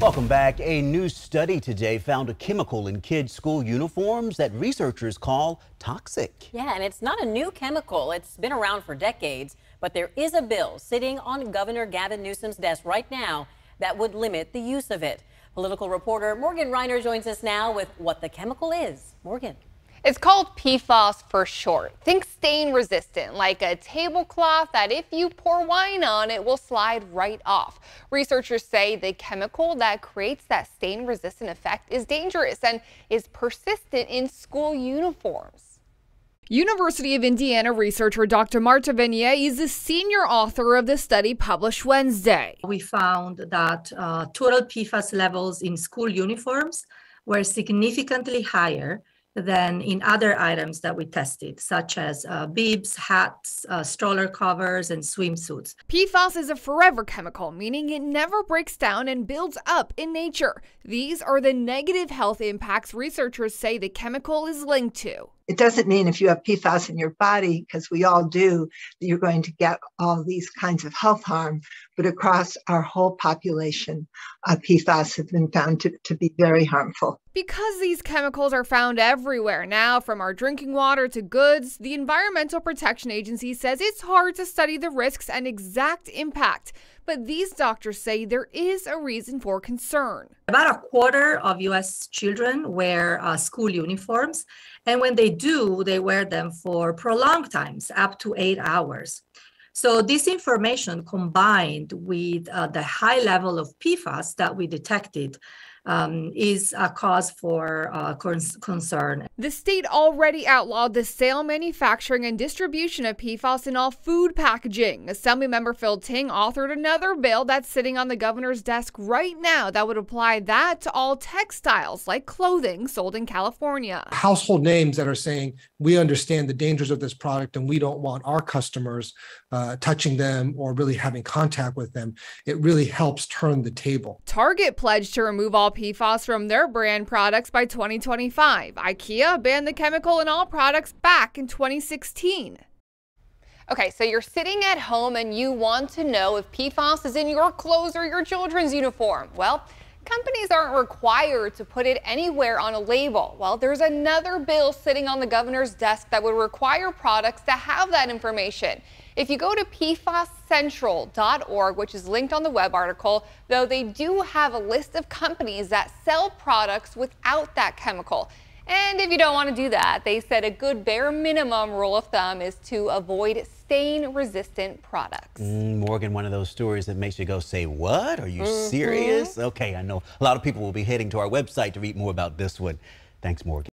Welcome back. A new study today found a chemical in kids' school uniforms that researchers call toxic. Yeah, and it's not a new chemical. It's been around for decades, but there is a bill sitting on Governor Gavin Newsom's desk right now that would limit the use of it. Political reporter Morgan Rynor joins us now with what the chemical is. Morgan. It's called PFAS for short. Think stain resistant, like a tablecloth that if you pour wine on, it will slide right off. Researchers say the chemical that creates that stain resistant effect is dangerous and is persistent in school uniforms. University of Indiana researcher Dr. Marta Venier is the senior author of the study published Wednesday. We found that total PFAS levels in school uniforms were significantly higher than in other items that we tested, such as bibs, hats, stroller covers, and swimsuits. PFAS is a forever chemical, meaning it never breaks down and builds up in nature. These are the negative health impacts researchers say the chemical is linked to. It doesn't mean if you have PFAS in your body, because we all do, that you're going to get all these kinds of health harm, but across our whole population, PFAS have been found to be very harmful. Because these chemicals are found everywhere now, from our drinking water to goods, the Environmental Protection Agency says it's hard to study the risks and exact impact. But these doctors say there is a reason for concern. About a quarter of U.S. children wear school uniforms, and when they do, they wear them for prolonged times, up to 8 hours. So this information, combined with the high level of PFAS that we detected, is a cause for concern. The state already outlawed the sale, manufacturing, and distribution of PFAS in all food packaging. Assemblymember Phil Ting authored another bill that's sitting on the governor's desk right now that would apply that to all textiles, like clothing sold in California. Household names that are saying, we understand the dangers of this product and we don't want our customers touching them or really having contact with them. It really helps turn the table. Target pledged to remove all PFAS from their brand products by 2025. IKEA banned the chemical in all products back in 2016. Okay, so you're sitting at home and you want to know if PFAS is in your clothes or your children's uniform. Well, companies aren't required to put it anywhere on a label. Well, there's another bill sitting on the governor's desk that would require products to have that information. If you go to PFAScentral.org, which is linked on the web article, though, they do have a list of companies that sell products without that chemical. And if you don't want to do that, they said a good bare minimum rule of thumb is to avoid stain-resistant products. Morgan, one of those stories that makes you go, say what? Are you serious? Okay, I know a lot of people will be heading to our website to read more about this one. Thanks, Morgan.